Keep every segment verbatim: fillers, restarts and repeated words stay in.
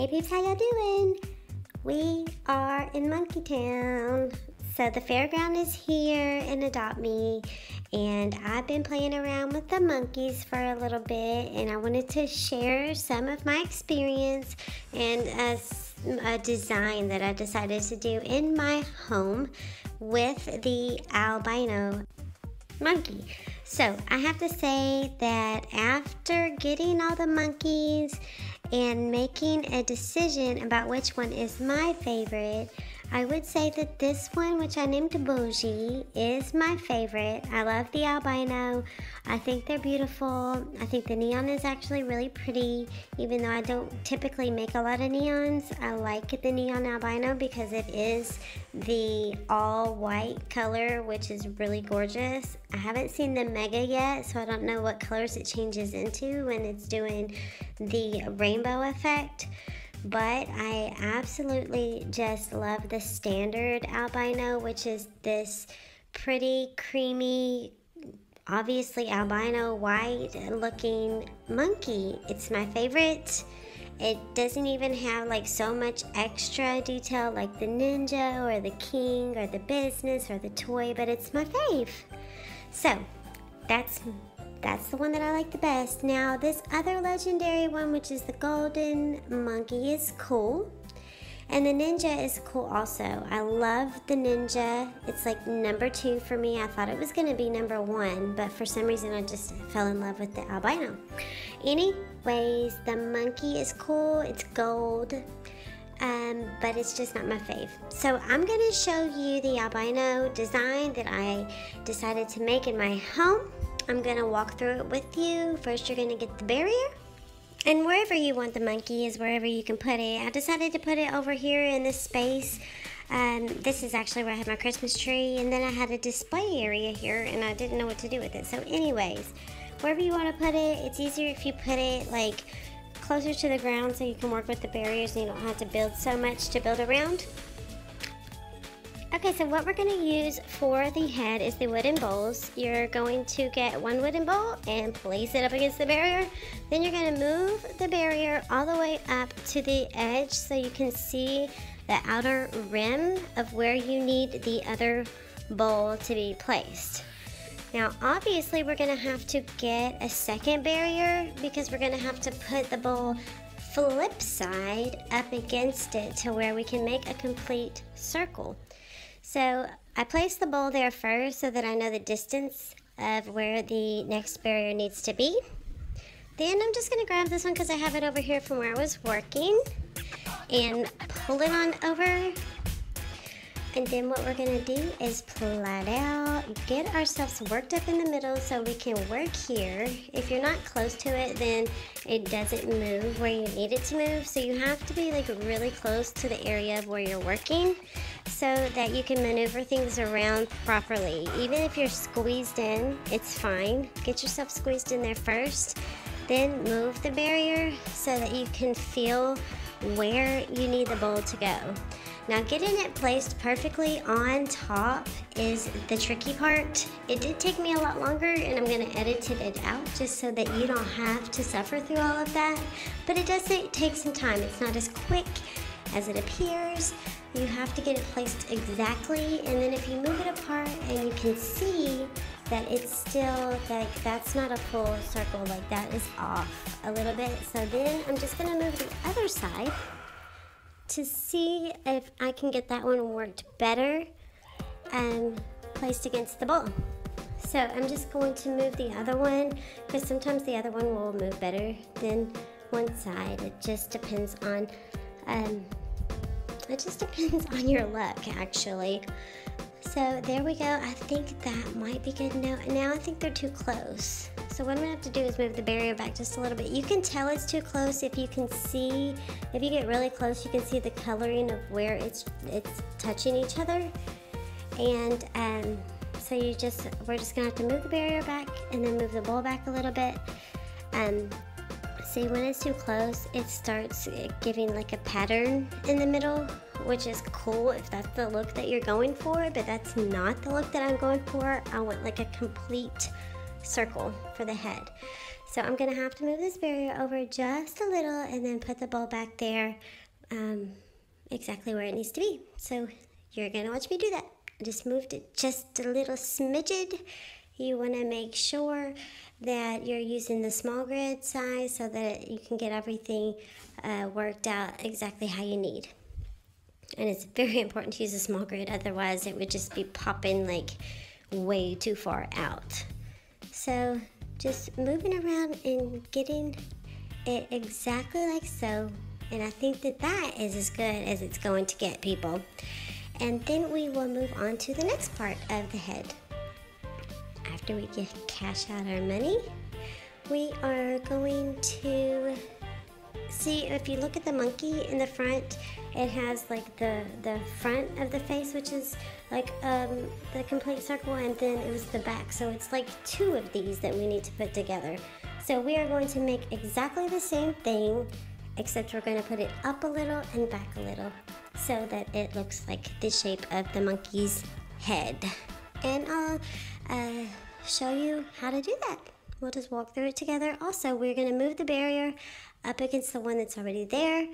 Hey peeps, how y'all doing? We are in Monkey Town. So the fairground is here in Adopt Me, and I've been playing around with the monkeys for a little bit, and I wanted to share some of my experience and a, a design that I decided to do in my home with the albino monkey. So I have to say that after getting all the monkeys and making a decision about which one is my favorite, I would say that this one, which I named Bougie, is my favorite. I love the albino. I think they're beautiful. I think the neon is actually really pretty. Even though I don't typically make a lot of neons, I like the neon albino because it is the all-white color, which is really gorgeous. I haven't seen the mega yet, so I don't know what colors it changes into when it's doing the rainbow effect. But I absolutely just love the standard albino, which is this pretty, creamy, obviously albino white looking monkey. It's my favorite. It doesn't even have like so much extra detail like the ninja or the king or the business or the toy, but it's my fave. So that's That's the one that I like the best. Now, this other legendary one, which is the Golden Monkey, is cool. And the Ninja is cool also. I love the Ninja. It's like number two for me. I thought it was gonna be number one, but for some reason I just fell in love with the albino. Anyways, the monkey is cool. It's gold. Um, but it's just not my fave. So I'm gonna show you the albino design that I decided to make in my home. I'm gonna walk through it with you. First, you're gonna get the barrier, and wherever you want the monkey is wherever you can put it. I decided to put it over here in this space. Um, this is actually where I had my Christmas tree, and then I had a display area here, and I didn't know what to do with it. So anyways, wherever you wanna put it, it's easier if you put it like closer to the ground so you can work with the barriers and you don't have to build so much to build around. Okay, so what we're gonna use for the head is the wooden bowls. You're going to get one wooden bowl and place it up against the barrier. Then you're gonna move the barrier all the way up to the edge so you can see the outer rim of where you need the other bowl to be placed. Now, obviously, we're gonna have to get a second barrier because we're gonna have to put the bowl flip side up against it to where we can make a complete circle. So I placed the bowl there first so that I know the distance of where the next barrier needs to be. Then I'm just gonna grab this one because I have it over here from where I was working and pull it on over. And then what we're gonna do is pull that out, get ourselves worked up in the middle so we can work here. If you're not close to it, then it doesn't move where you need it to move. So you have to be like really close to the area of where you're working so that you can maneuver things around properly. Even if you're squeezed in, it's fine. Get yourself squeezed in there first, then move the barrier so that you can feel where you need the bowl to go. Now, getting it placed perfectly on top is the tricky part. It did take me a lot longer, and I'm gonna edit it out just so that you don't have to suffer through all of that. But it does take some time. It's not as quick as it appears. You have to get it placed exactly, and then if you move it apart and you can see that it's still, like, that's not a full circle, like that is off a little bit. So then I'm just gonna move the other side to see if I can get that one worked better and placed against the bowl. So I'm just going to move the other one because sometimes the other one will move better than one side. It just depends on, um, it just depends on your luck, actually. So there we go. I think that might be good. Now, now I think they're too close. So what I'm gonna have to do is move the barrier back just a little bit. You can tell it's too close if you can see, if you get really close, you can see the coloring of where it's it's touching each other. And um, so you just, we're just gonna have to move the barrier back and then move the bowl back a little bit. Um, see, when it's too close, it starts giving like a pattern in the middle, which is cool if that's the look that you're going for, but that's not the look that I'm going for. I want like a complete circle for the head. So I'm gonna have to move this barrier over just a little and then put the bowl back there um, exactly where it needs to be. So you're gonna watch me do that. I just moved it just a little smidged. You wanna make sure that you're using the small grid size so that you can get everything uh, worked out exactly how you need. And it's very important to use a small grid, otherwise it would just be popping like way too far out. So just moving around and getting it exactly like so. And I think that that is as good as it's going to get, people. And then we will move on to the next part of the head. After we get cash out our money, we are going to see, if you look at the monkey in the front, it has like the, the front of the face, which is like um, the complete circle, and then it was the back. So it's like two of these that we need to put together. So we are going to make exactly the same thing, except we're going to put it up a little and back a little so that it looks like the shape of the monkey's head. And I'll uh, show you how to do that. We'll just walk through it together. Also, we're going to move the barrier up against the one that's already there.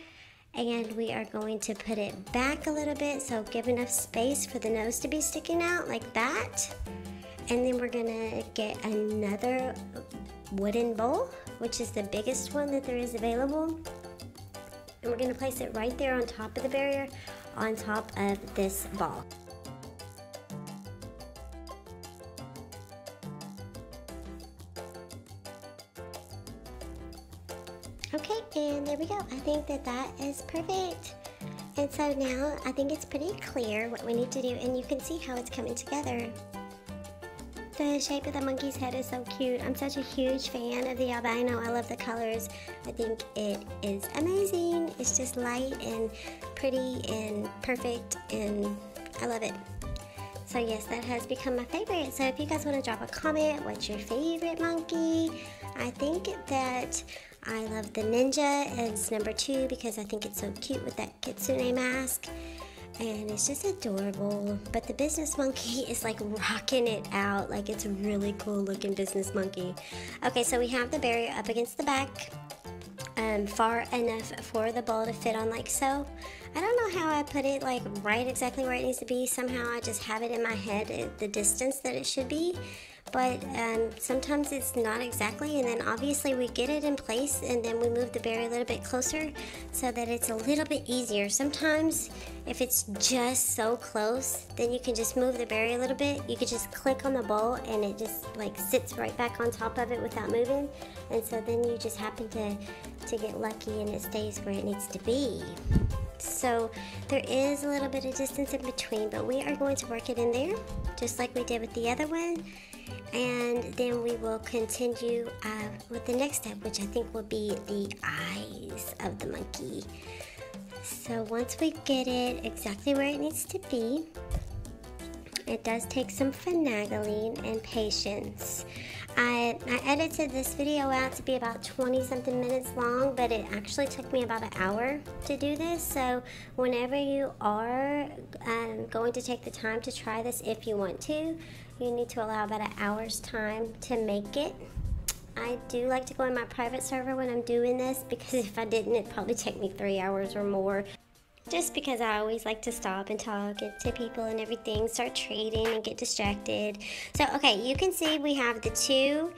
And we are going to put it back a little bit, so give enough space for the nose to be sticking out like that. And then we're gonna get another wooden bowl, which is the biggest one that there is available. And we're gonna place it right there on top of the barrier, on top of this ball. Okay, and there we go. I think that that is perfect. And so now I think it's pretty clear what we need to do, and you can see how it's coming together. The shape of the monkey's head is so cute. I'm such a huge fan of the albino. I love the colors. I think it is amazing. It's just light and pretty and perfect, and I love it. So yes, that has become my favorite. So if you guys want to drop a comment, what's your favorite monkey? I think that I love the ninja as number two because I think it's so cute with that kitsune mask, and it's just adorable. But the business monkey is like rocking it out. Like, it's a really cool looking business monkey. Okay, so we have the barrier up against the back, um, far enough for the bowl to fit on like so. I don't know how I put it like right exactly where it needs to be. Somehow I just have it in my head the distance that it should be. But um, sometimes it's not exactly, and then obviously we get it in place and then we move the berry a little bit closer so that it's a little bit easier. Sometimes if it's just so close, then you can just move the berry a little bit. You could just click on the bowl and it just like sits right back on top of it without moving. And so then you just happen to, to get lucky and it stays where it needs to be. So there is a little bit of distance in between, but we are going to work it in there just like we did with the other one. And then we will continue uh, with the next step, which I think will be the eyes of the monkey. So once we get it exactly where it needs to be, it does take some finagling and patience. I, I edited this video out to be about twenty something minutes long, but it actually took me about an hour to do this. So whenever you are um, going to take the time to try this, if you want to, you need to allow about an hour's time to make it. I do like to go in my private server when I'm doing this, because if I didn't, it'd probably take me three hours or more. Just because I always like to stop and talk to people and everything, start trading and get distracted. So, okay, you can see we have the two,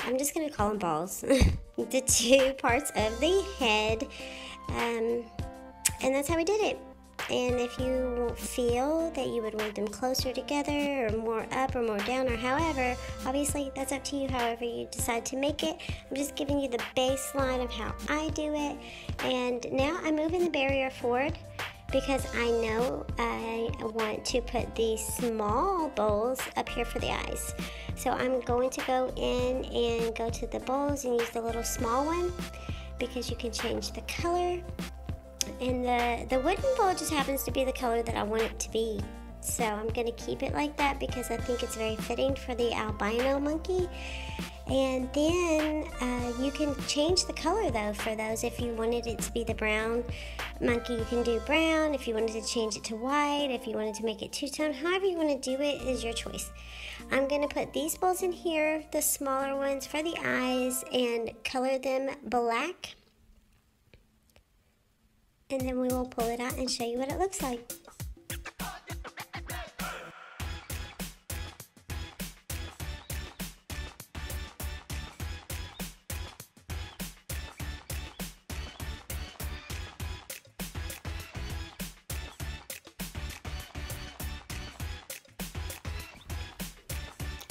I'm just gonna call them balls, the two parts of the head, um, and that's how we did it. And if you feel that you would want them closer together or more up or more down or however, obviously that's up to you however you decide to make it. I'm just giving you the baseline of how I do it. And now I'm moving the barrier forward because I know I want to put the small bowls up here for the eyes. So I'm going to go in and go to the bowls and use the little small one because you can change the color. And the, the wooden bowl just happens to be the color that I want it to be. So I'm going to keep it like that because I think it's very fitting for the albino monkey. And then uh, you can change the color though for those. If you wanted it to be the brown monkey, you can do brown. If you wanted to change it to white, if you wanted to make it two-tone, however you want to do it is your choice. I'm going to put these balls in here, the smaller ones for the eyes, and color them black. And then we will pull it out and show you what it looks like.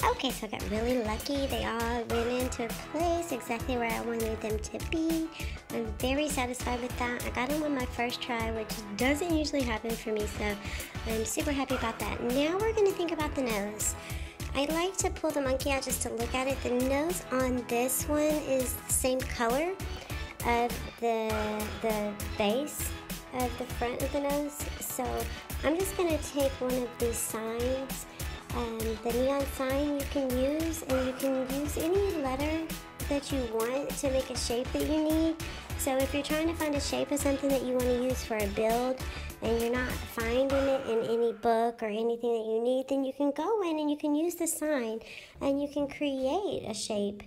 Okay, so I got really lucky. They all went into place exactly where I wanted them to be. I'm very satisfied with that. I got them on my first try, which doesn't usually happen for me, so I'm super happy about that. Now we're going to think about the nose. I like to pull the monkey out just to look at it. The nose on this one is the same color of the, the base of the front of the nose, so I'm just going to take one of these signs. Um, the neon sign you can use, and you can use any letter that you want to make a shape that you need. So if you're trying to find a shape of something that you want to use for a build and you're not finding it in any book or anything that you need, then you can go in and you can use the sign and you can create a shape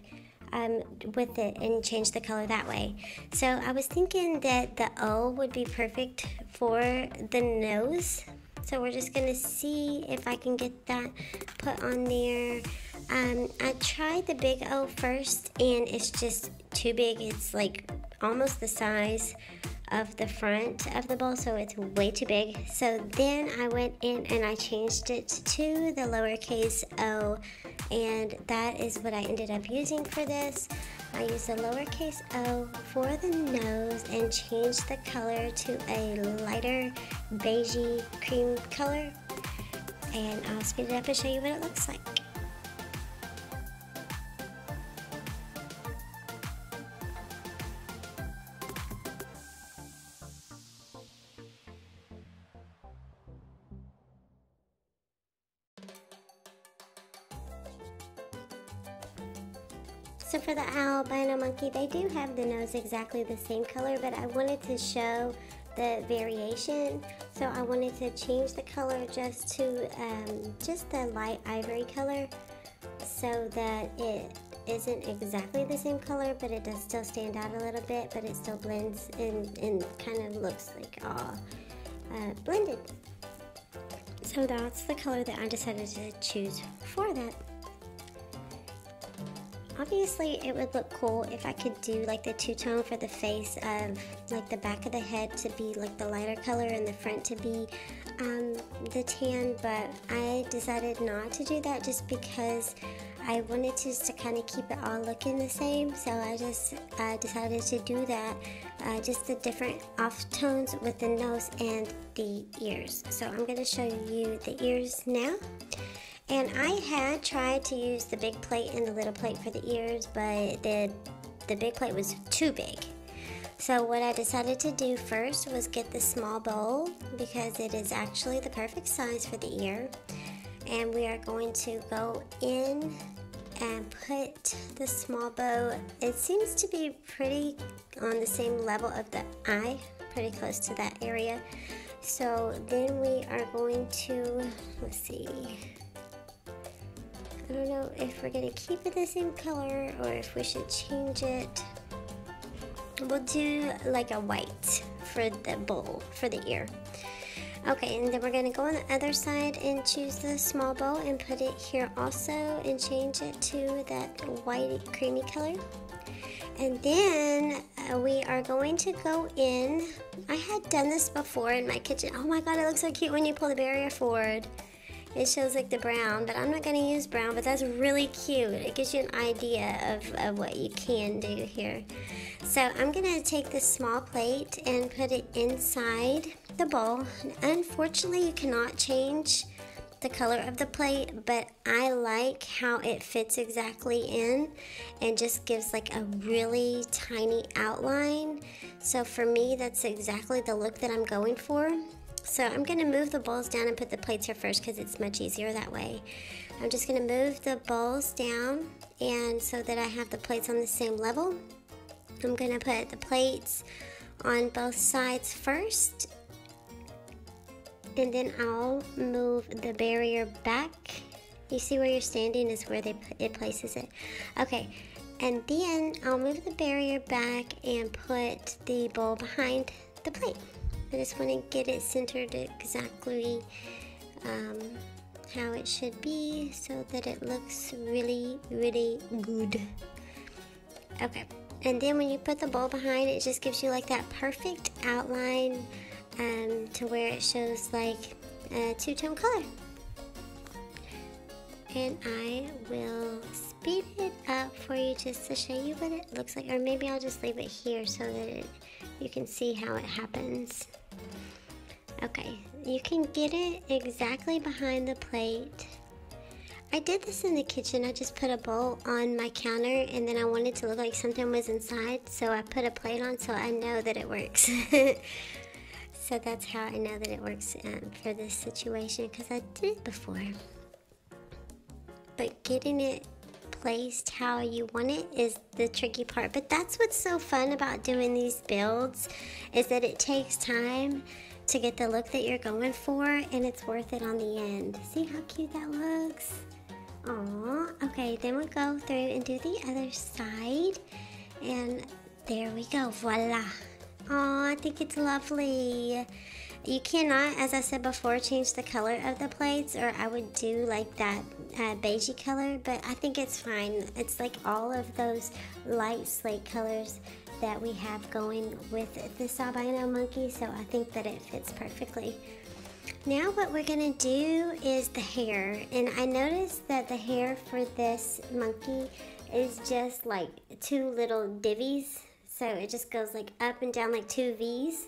Um, with it and change the color that way. So I was thinking that the O would be perfect for the nose. So we're just gonna see if I can get that put on there. Um, I tried the big O first and it's just too big. It's like almost the size of the front of the bowl, so it's way too big. So then I went in and I changed it to the lowercase O, and that is what I ended up using for this. I used the lowercase O for the nose and changed the color to a lighter beigey cream color, and I'll speed it up and show you what it looks like. So for the albino monkey, they do have the nose exactly the same color, but I wanted to show the variation. So I wanted to change the color just to um, just the light ivory color so that it isn't exactly the same color, but it does still stand out a little bit, but it still blends and, and kind of looks like all uh, blended. So that's the color that I decided to choose for that. Obviously, it would look cool if I could do like the two-tone for the face of like the back of the head to be like the lighter color and the front to be um, the tan, but I decided not to do that just because I wanted to just to kind of keep it all looking the same. So I just uh, decided to do that, uh, just the different off tones with the nose and the ears. So I'm going to show you the ears now. And I had tried to use the big plate and the little plate for the ears, but the, the big plate was too big. So what I decided to do first was get the small bowl because it is actually the perfect size for the ear. And we are going to go in and put the small bowl. It seems to be pretty on the same level of the eye, pretty close to that area. So then we are going to, let's see. I don't know if we're going to keep it the same color or if we should change it. We'll do like a white for the bowl, for the ear. Okay, and then we're going to go on the other side and choose the small bowl and put it here also and change it to that white creamy color. And then uh, we are going to go in. I had done this before in my kitchen. Oh my god, it looks so cute when you pull the barrier forward. It shows like the brown, but I'm not going to use brown, but that's really cute. It gives you an idea of, of what you can do here. So I'm going to take this small plate and put it inside the bowl. Unfortunately, you cannot change the color of the plate, but I like how it fits exactly in and just gives like a really tiny outline. So for me, that's exactly the look that I'm going for. So I'm gonna move the bowls down and put the plates here first because it's much easier that way. I'm just gonna move the bowls down and so that I have the plates on the same level. I'm gonna put the plates on both sides first, and then I'll move the barrier back. You see where you're standing is where they, it places it. Okay, and then I'll move the barrier back and put the bowl behind the plate. I just want to get it centered exactly um, how it should be so that it looks really, really good. Okay, and then when you put the bowl behind, it just gives you like that perfect outline um, to where it shows like a two-tone color. And I will speed it up for you just to show you what it looks like, or maybe I'll just leave it here so that it, you can see how it happens. Okay, you can get it exactly behind the plate. I did this in the kitchen. I just put a bowl on my counter and then I wanted to look like something was inside, so I put a plate on so I know that it works. So that's how I know that it works um, for this situation, because I did it before. But getting it placed how you want it is the tricky part. But that's what's so fun about doing these builds, is that it takes time to get the look that you're going for, and it's worth it on the end. See how cute that looks? Aww. Okay, then we'll go through and do the other side. And there we go. Voila. Aww, I think it's lovely. You cannot, as I said before, change the color of the plates, or I would do like that uh, beigey color, but I think it's fine. It's like all of those light slate colors that we have going with this albino monkey, so I think that it fits perfectly. Now what we're gonna do is the hair, and I noticed that the hair for this monkey is just like two little divvies, so it just goes like up and down like two V's.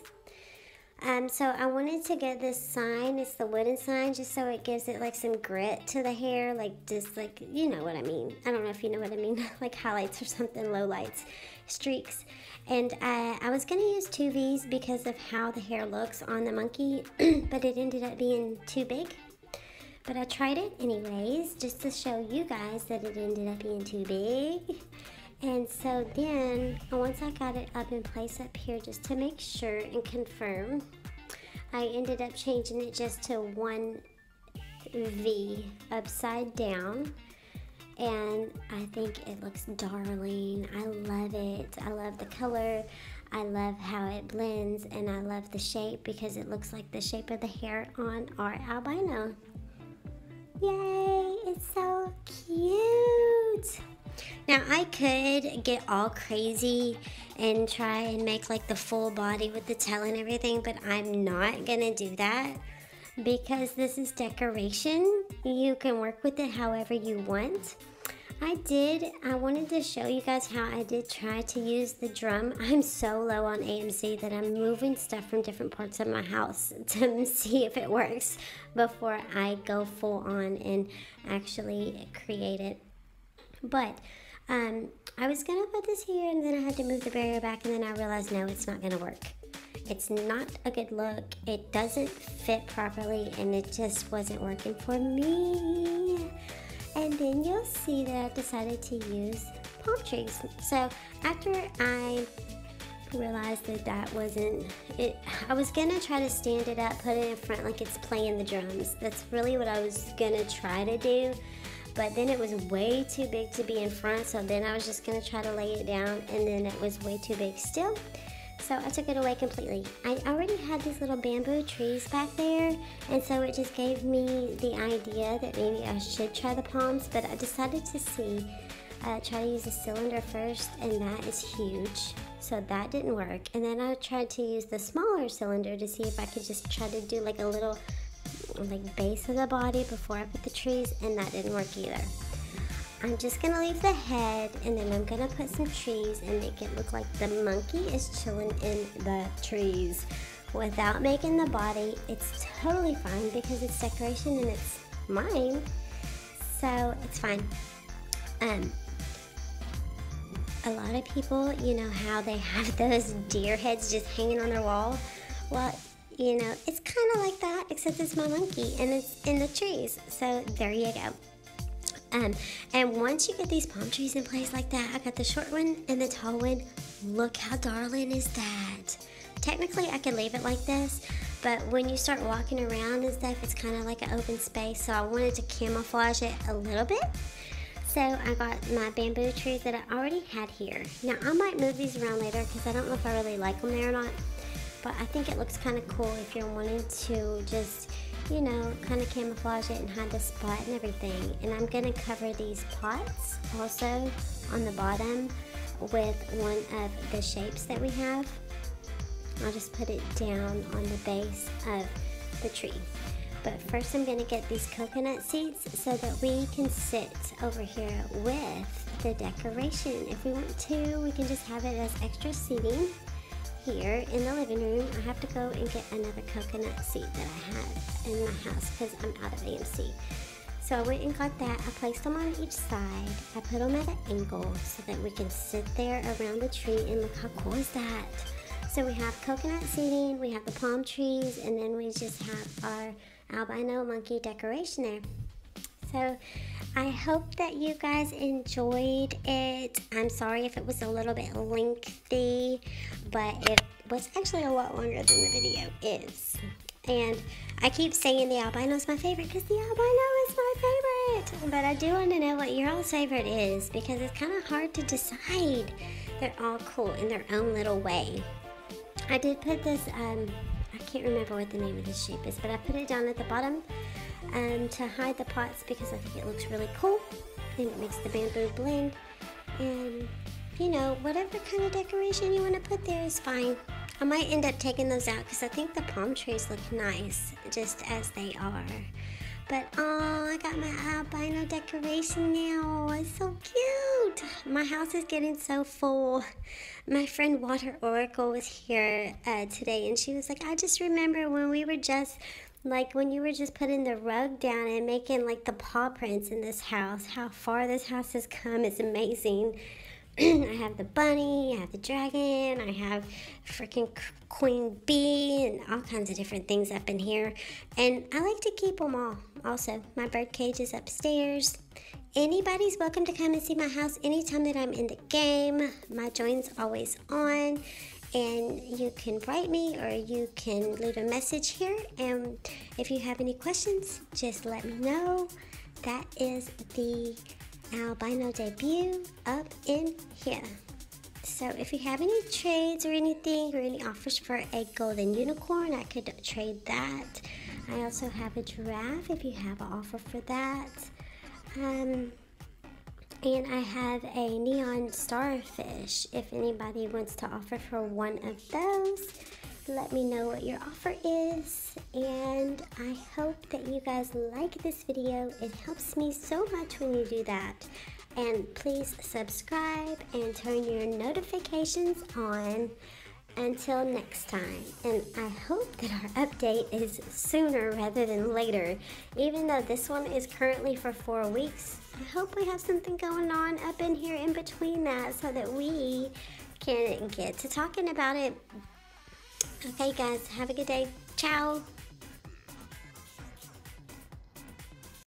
Um, so I wanted to get this sign, it's the wooden sign, just so it gives it like some grit to the hair, like just like, you know what I mean. I don't know if you know what I mean, like highlights or something, low lights, streaks. And uh, I was going to use two V's because of how the hair looks on the monkey, but it ended up being too big. But I tried it anyways, just to show you guys that it ended up being too big. And so then, once I got it up in place up here, just to make sure and confirm, I ended up changing it just to one V upside down. And I think it looks darling. I love it. I love the color. I love how it blends. And I love the shape because it looks like the shape of the hair on our albino. Yay! It's so cute! Now I could get all crazy and try and make like the full body with the tail and everything, but I'm not gonna do that because this is decoration. You can work with it however you want. I did, I wanted to show you guys how I did try to use the drum. I'm so low on A M C that I'm moving stuff from different parts of my house to see if it works before I go full on and actually create it. But um, I was gonna put this here, and then I had to move the barrier back, and then I realized, no, it's not gonna work. It's not a good look. It doesn't fit properly, and it just wasn't working for me. And then you'll see that I decided to use palm trees. So after I realized that that wasn't it, I was gonna try to stand it up, put it in front like it's playing the drums. That's really what I was gonna try to do. But then it was way too big to be in front, so then I was just gonna try to lay it down, and then it was way too big still. So I took it away completely. I already had these little bamboo trees back there, and so it just gave me the idea that maybe I should try the palms, but I decided to see, uh, try to use a cylinder first, and that is huge. So that didn't work. And then I tried to use the smaller cylinder to see if I could just try to do like a little like base of the body before I put the trees, and that didn't work either. I'm just gonna leave the head, and then I'm gonna put some trees and make it look like the monkey is chilling in the trees without making the body. It's totally fine because it's decoration and it's mine, so it's fine. Um, a lot of people, you know how they have those deer heads just hanging on their wall? Well, you know, it's kind of like that, except it's my monkey and it's in the trees. So there you go. Um, and once you get these palm trees in place like that, I got the short one and the tall one. Look how darling is that. Technically, I could leave it like this, but when you start walking around and stuff, it's kind of like an open space, so I wanted to camouflage it a little bit. So I got my bamboo trees that I already had here. Now, I might move these around later because I don't know if I really like them there or not, but I think it looks kind of cool if you're wanting to just, you know, kind of camouflage it and hide the spot and everything. And I'm going to cover these pots also on the bottom with one of the shapes that we have. I'll just put it down on the base of the tree. But first I'm going to get these coconut seeds so that we can sit over here with the decoration. If we want to, we can just have it as extra seating here in the living room. I have to go and get another coconut seed that I have in my house because I'm out of A M C. So I went and got that. I placed them on each side. I put them at an angle so that we can sit there around the tree, and look how cool is that. So we have coconut seeding, we have the palm trees, and then we just have our albino monkey decoration there. So I hope that you guys enjoyed it. I'm sorry if it was a little bit lengthy, but it was actually a lot longer than the video is. And I keep saying the albino is my favorite because the albino is my favorite. But I do want to know what your all's favorite is because it's kind of hard to decide. They're all cool in their own little way. I did put this, um, I can't remember what the name of this shape is, but I put it down at the bottom um, to hide the pots because I think it looks really cool and it makes the bamboo blend. And, you know, whatever kind of decoration you want to put there is fine. I might end up taking those out because I think the palm trees look nice just as they are. But, oh, I got my albino decoration now. It's so cute. My house is getting so full. My friend Water Oracle was here uh, today, and she was like, I just remember when we were just, like, when you were just putting the rug down and making, like, the paw prints in this house, how far this house has come. It's amazing. I have the bunny, I have the dragon, I have freaking queen bee, and all kinds of different things up in here. And I like to keep them all. Also, my bird cage is upstairs. Anybody's welcome to come and see my house anytime that I'm in the game. My join's always on. And you can write me or you can leave a message here. And if you have any questions, just let me know. That is the albino debut up in here. So if you have any trades or anything, or any offers for a golden unicorn, I could trade that. I also have a giraffe if you have an offer for that. Um, and I have a neon starfish if anybody wants to offer for one of those. Let me know what your offer is, and I hope that you guys like this video. It helps me so much when you do that. And please subscribe and turn your notifications on. Until next time, and I hope that our update is sooner rather than later. Even though this one is currently for four weeks, I hope we have something going on up in here in between that so that we can get to talking about it. Okay guys, have a good day. Ciao.